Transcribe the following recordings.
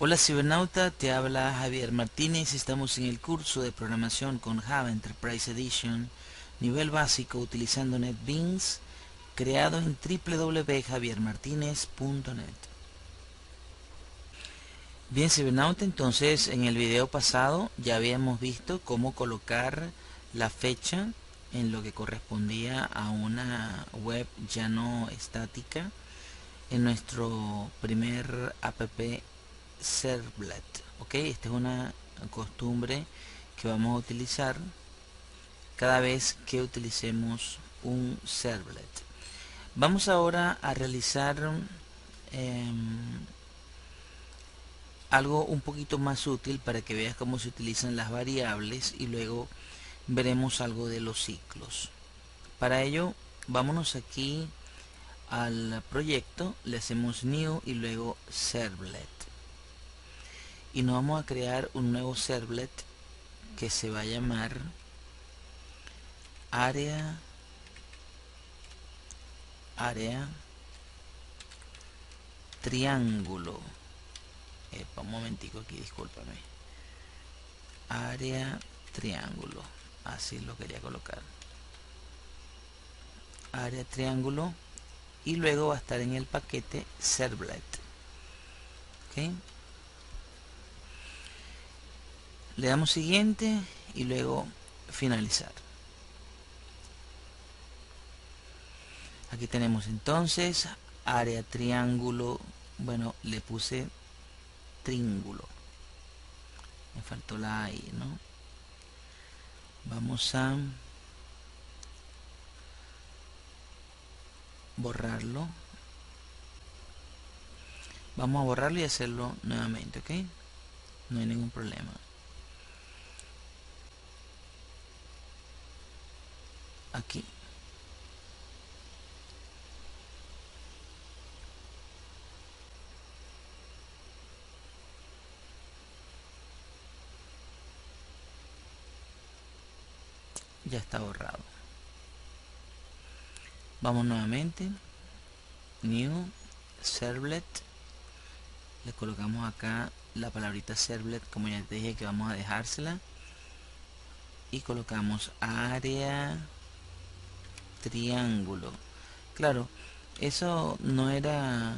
Hola cibernauta, te habla Javier Martínez. Estamos en el curso de programación con Java Enterprise Edition, nivel básico, utilizando NetBeans, creado en www.javiermartinez.net. Bien cibernauta, entonces en el video pasado ya habíamos visto cómo colocar la fecha en lo que correspondía a una web ya no estática en nuestro primer app Servlet, ok. Esta es una costumbre que vamos a utilizar cada vez que utilicemos un Servlet. Vamos ahora a realizar algo un poquito más útil para que veas cómo se utilizan las variables, y luego veremos algo de los ciclos. Para ello, vámonos aquí al proyecto, le hacemos new y luego Servlet, y nos vamos a crear un nuevo Servlet que se va a llamar Área Triángulo. Un momentico aquí, discúlpame. Área Triángulo, así lo quería colocar. Área Triángulo, y luego va a estar en el paquete Servlet, ok. Le damos siguiente y luego finalizar. Aquí tenemos entonces área triángulo. Bueno, le puse triángulo, me faltó la I, ¿no? Vamos a borrarlo. Vamos a borrarlo y hacerlo nuevamente, ¿ok? No hay ningún problema. Aquí ya está borrado. Vamos nuevamente, new Servlet, le colocamos acá la palabrita Servlet, como ya te dije que vamos a dejársela, y colocamos área triángulo. Claro, eso no era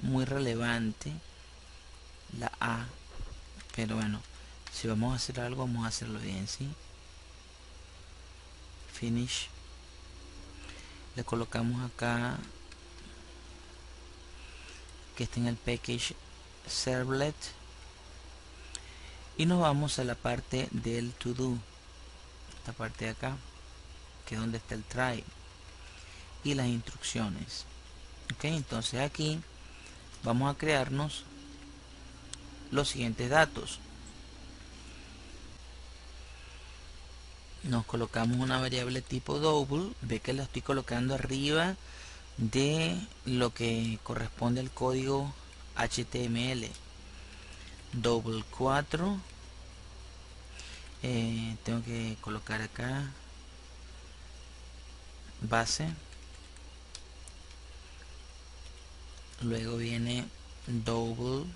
muy relevante, la A, pero bueno, si vamos a hacer algo, vamos a hacerlo bien, ¿sí? Finish. Le colocamos acá que está en el package Servlet, y nos vamos a la parte del to do, esta parte de acá, que es donde está el try y las instrucciones, ok. Entonces aquí vamos a crearnos los siguientes datos. Nos colocamos una variable tipo double, ve que la estoy colocando arriba de lo que corresponde al código HTML. Double 4, tengo que colocar acá base, luego viene double,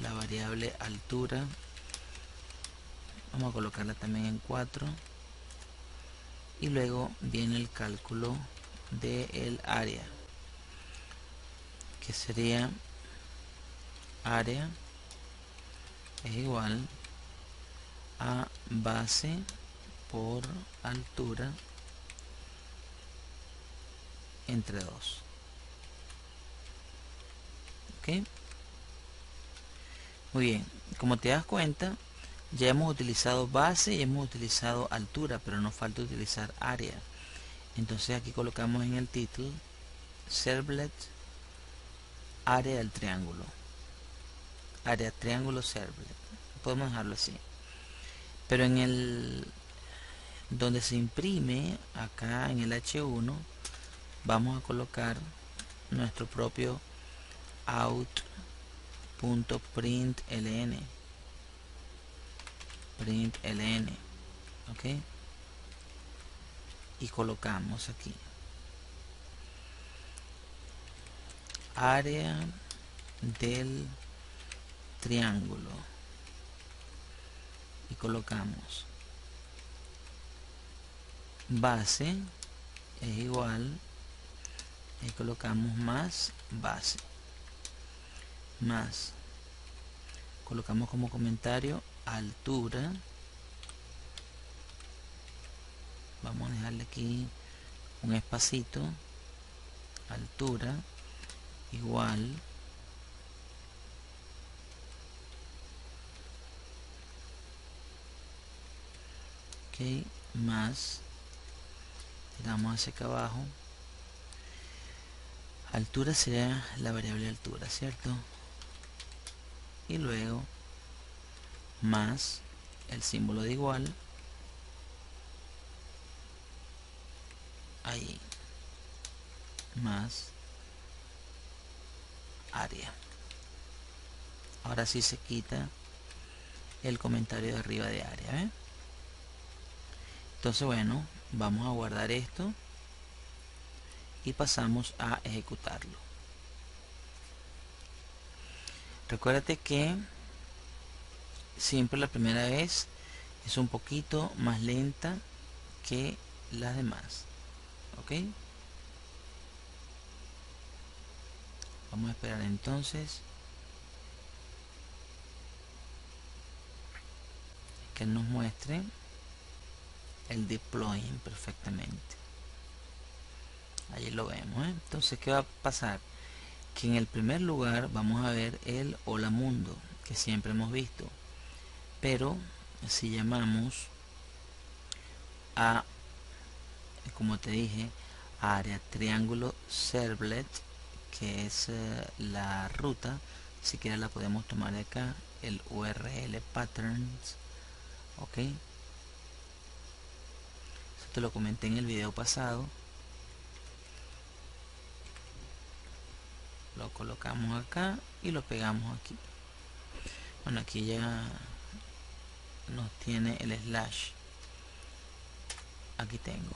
la variable altura, vamos a colocarla también en 4, y luego viene el cálculo del área, que sería área es igual a base por altura entre 2, ok. Muy bien, como te das cuenta, ya hemos utilizado base y hemos utilizado altura, pero nos falta utilizar área. Entonces aquí colocamos en el título Servlet área del triángulo, área triángulo Servlet, podemos dejarlo así, pero en el donde se imprime acá en el H1 vamos a colocar nuestro propio out.println, println, ok, y colocamos aquí área del triángulo y colocamos base es igual y colocamos más base, más colocamos como comentario altura, vamos a dejarle aquí un espacito, altura igual ok, más tiramos hacia acá abajo, altura será la variable altura, ¿cierto? Y luego más el símbolo de igual ahí, más área. Ahora sí se quita el comentario de arriba de área, ¿eh? Entonces bueno, vamos a guardar esto y pasamos a ejecutarlo. Recuérdate que siempre la primera vez es un poquito más lenta que las demás, ok. Vamos a esperar entonces que nos muestre el deploying perfectamente. Ahí lo vemos, ¿eh? Entonces, ¿qué va a pasar? Que en el primer lugar vamos a ver el hola mundo que siempre hemos visto, pero si llamamos a, como te dije, área triángulo servlet, que es la ruta, siquiera la podemos tomar de acá, el url patterns, ok. Eso te lo comenté en el video pasado, lo colocamos acá y lo pegamos aquí. Bueno, aquí ya nos tiene el slash, aquí tengo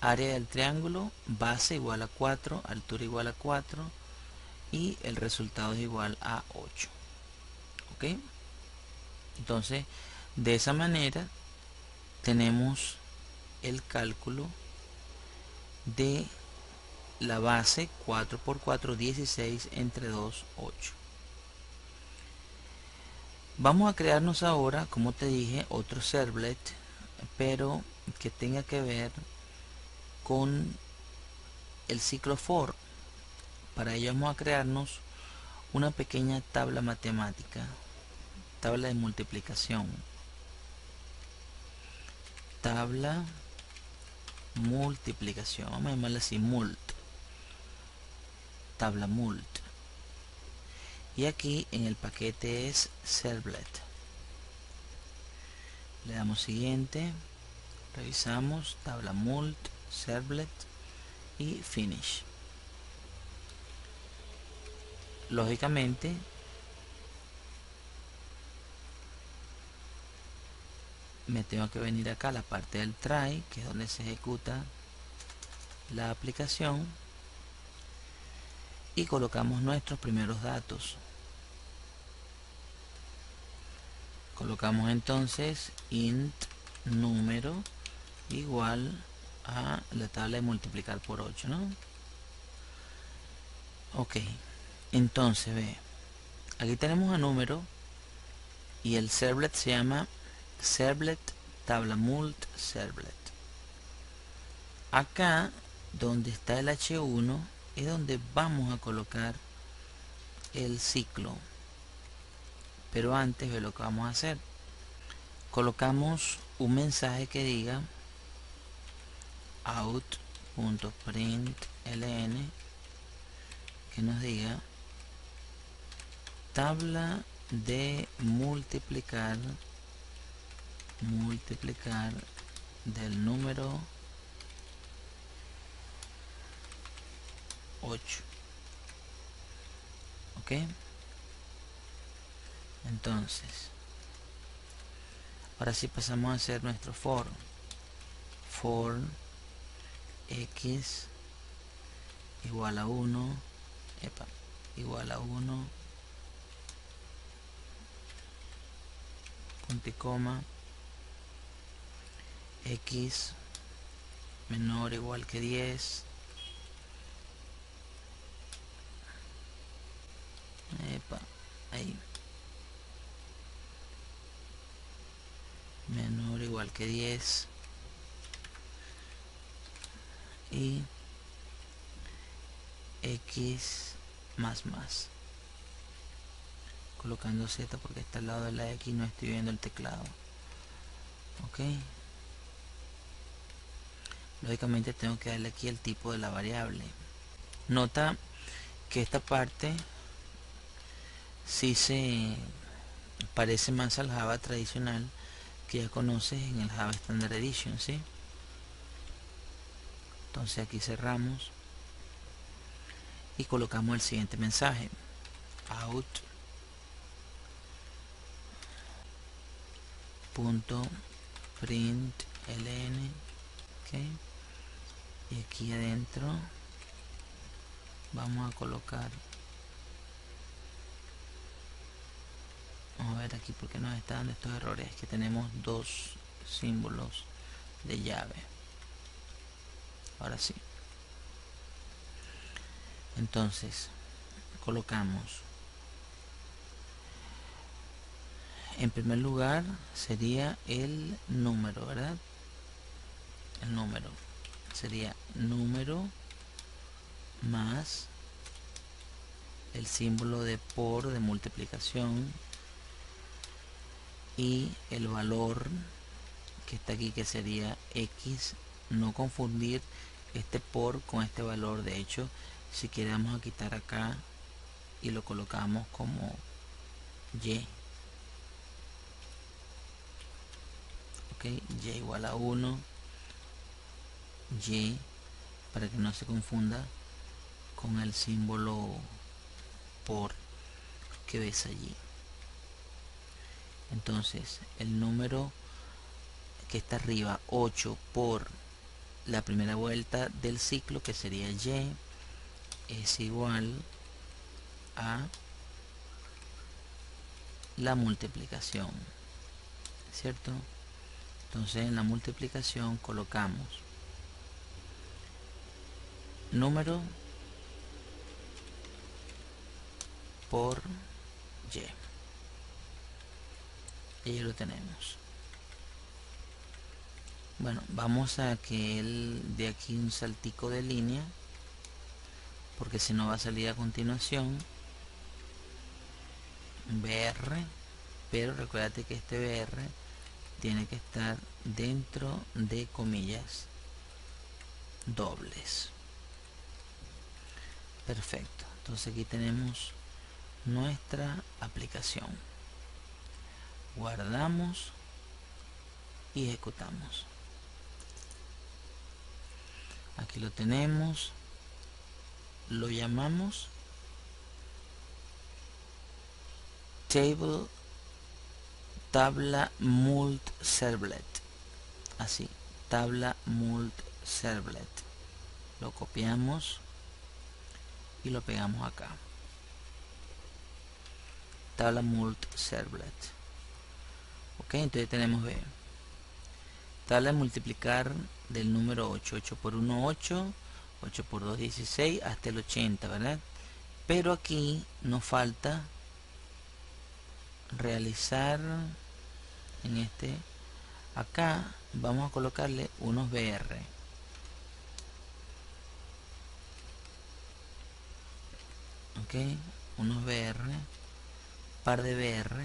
área del triángulo, base igual a 4, altura igual a 4 y el resultado es igual a 8, ok. Entonces de esa manera tenemos el cálculo de la base 4 por 4 16 entre 2 8. Vamos a crearnos ahora, como te dije, otro servlet, pero que tenga que ver con el ciclo for. Para ello vamos a crearnos una pequeña tabla matemática, tabla de multiplicación, tabla multiplicación, vamos a llamarla así, mult, tabla mult, y aquí en el paquete es servlet, le damos siguiente, revisamos tabla mult servlet y finish. Lógicamente me tengo que venir acá a la parte del try, que es donde se ejecuta la aplicación, y colocamos nuestros primeros datos, colocamos entonces int número igual a la tabla de multiplicar por 8, ¿no? Ok, entonces ve, aquí tenemos a número y el servlet se llama servlet tabla mult servlet. Acá donde está el h1 es donde vamos a colocar el ciclo, pero antes ve lo que vamos a hacer, colocamos un mensaje que diga out.println, que nos diga tabla de multiplicar del número 8, ok. Entonces ahora sí pasamos a hacer nuestro for, for x igual a 1, igual a 1, anticoma, x menor o igual que 10, epa, ahí, menor o igual que 10, y x más, colocando z porque está al lado de la x, no estoy viendo el teclado, ok. Lógicamente tengo que darle aquí el tipo de la variable. Nota que esta parte sí se parece más al Java tradicional que ya conoces en el Java Standard Edition, ¿sí? Entonces aquí cerramos y colocamos el siguiente mensaje: out .println, okay. Y aquí adentro vamos a colocar, vamos a ver aquí porque nos está dando estos errores, que tenemos dos símbolos de llave. Ahora sí, entonces colocamos, en primer lugar sería el número, ¿verdad? El número sería número más el símbolo de por, de multiplicación, y el valor que está aquí, que sería x. No confundir este por con este valor. De hecho, si queremos a quitar acá y lo colocamos como y, ok, y igual a 1, y, para que no se confunda con el símbolo por que ves allí. Entonces el número que está arriba, 8 por la primera vuelta del ciclo, que sería y, es igual a la multiplicación, ¿cierto? Entonces en la multiplicación colocamos número por y, y ya lo tenemos. Bueno, vamos a que él dé aquí un saltico de línea, porque si no va a salir a continuación BR, pero recuérdate que este BR tiene que estar dentro de comillas dobles. Perfecto, entonces aquí tenemos nuestra aplicación. Guardamos y ejecutamos. Aquí lo tenemos, lo llamamos tabla mult servlet, así, tabla mult servlet. Lo copiamos y lo pegamos acá, tabla mult servlet, ok. Entonces tenemos tabla de multiplicar del número 8, 8 por 1, 8, 8 por 2, 16, hasta el 80, ¿verdad? Pero aquí nos falta realizar en este, acá vamos a colocarle unos BR, ok, unos BR, par de BR,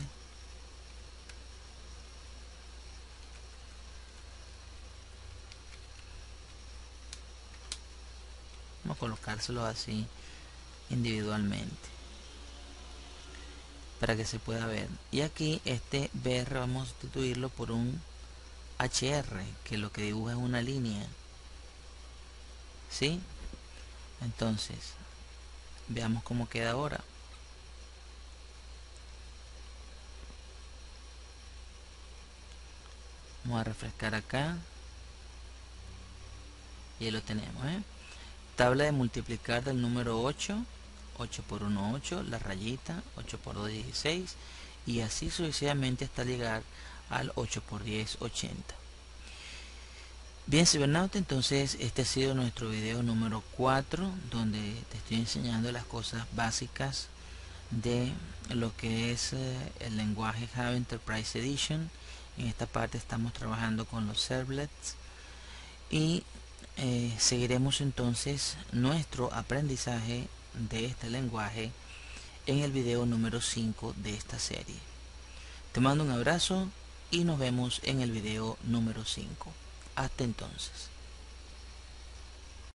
vamos a colocárselo así individualmente para que se pueda ver. Y aquí este BR vamos a sustituirlo por un HR, que lo que dibuja es una línea, ¿sí? Entonces veamos cómo queda ahora. Vamos a refrescar acá y ahí lo tenemos, tabla de multiplicar del número 8, 8 por 1, 8, la rayita, 8 por 2, 16, y así sucesivamente hasta llegar al 8x10, 80. Bien, cibernauta, entonces este ha sido nuestro video número 4, donde te estoy enseñando las cosas básicas de lo que es el lenguaje Java Enterprise Edition. En esta parte estamos trabajando con los servlets y seguiremos entonces nuestro aprendizaje de este lenguaje en el video número 5 de esta serie. Te mando un abrazo y nos vemos en el video número 5. Hasta entonces.